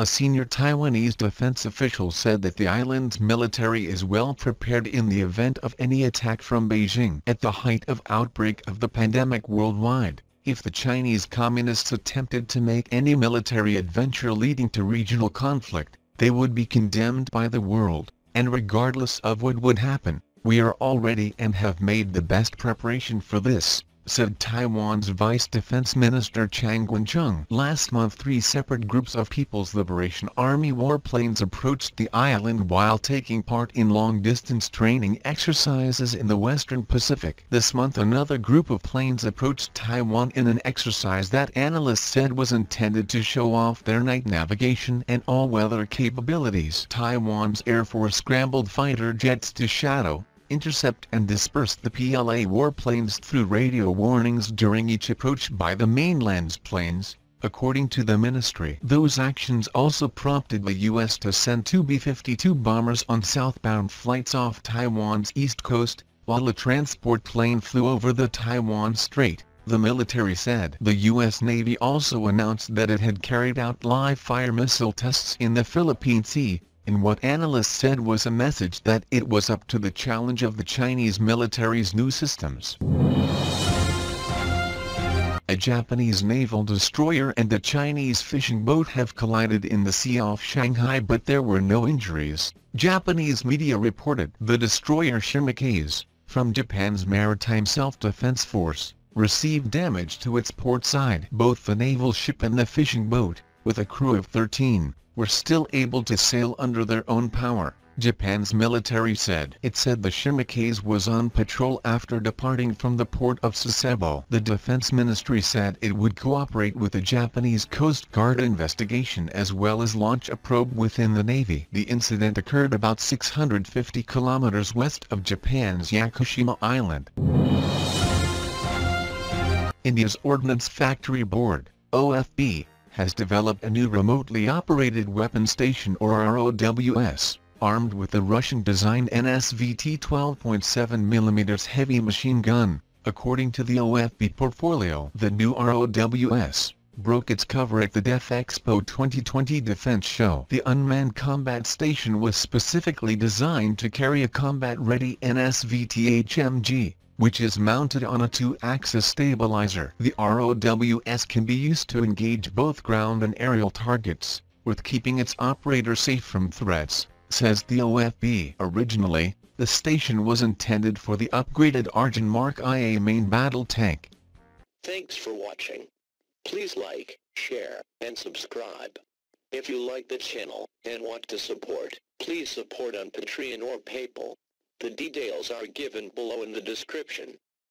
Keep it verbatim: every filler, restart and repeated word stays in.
a senior Taiwanese defense official said that the island's military is well prepared in the event of any attack from Beijing. At the height of outbreak of the pandemic worldwide, if the Chinese communists attempted to make any military adventure leading to regional conflict, they would be condemned by the world, and regardless of what would happen, we are already and have made the best preparation for this, said Taiwan's Vice Defense Minister Chang Wen-chung. Last month, three separate groups of People's Liberation Army warplanes approached the island while taking part in long-distance training exercises in the Western Pacific. This month, another group of planes approached Taiwan in an exercise that analysts said was intended to show off their night navigation and all-weather capabilities. Taiwan's Air Force scrambled fighter jets to shadow, intercept and dispersed the P L A warplanes through radio warnings during each approach by the mainland's planes, according to the ministry. Those actions also prompted the U S to send two B fifty-two bombers on southbound flights off Taiwan's east coast, while a transport plane flew over the Taiwan Strait, the military said. The U S Navy also announced that it had carried out live-fire missile tests in the Philippine Sea, in what analysts said was a message that it was up to the challenge of the Chinese military's new systems. A Japanese naval destroyer and a Chinese fishing boat have collided in the sea off Shanghai, but there were no injuries, Japanese media reported. The destroyer Shimakaze, from Japan's Maritime Self-Defense Force, received damage to its port side. Both the naval ship and the fishing boat, with a crew of thirteen, were still able to sail under their own power, Japan's military said. It said the Shimakaze was on patrol after departing from the port of Sasebo. The defense ministry said it would cooperate with the Japanese Coast Guard investigation as well as launch a probe within the Navy. The incident occurred about six hundred fifty kilometers west of Japan's Yakushima Island. India's Ordnance Factory Board, O F B, has developed a new remotely operated weapon station, or R O W S, armed with the Russian-designed N S V T twelve point seven millimeter heavy machine gun, according to the O F B portfolio. The new R O W S broke its cover at the Defexpo twenty twenty defense show. The unmanned combat station was specifically designed to carry a combat-ready N S V T H M G, which is mounted on a two-axis stabilizer. The R O W S can be used to engage both ground and aerial targets, with keeping its operator safe from threats, says the O F B. Originally, the station was intended for the upgraded Arjun Mark I A main battle tank. Thanks for watching. Please like, share, and subscribe. If you like the channel and want to support, please support on Patreon or PayPal. The details are given below in the description.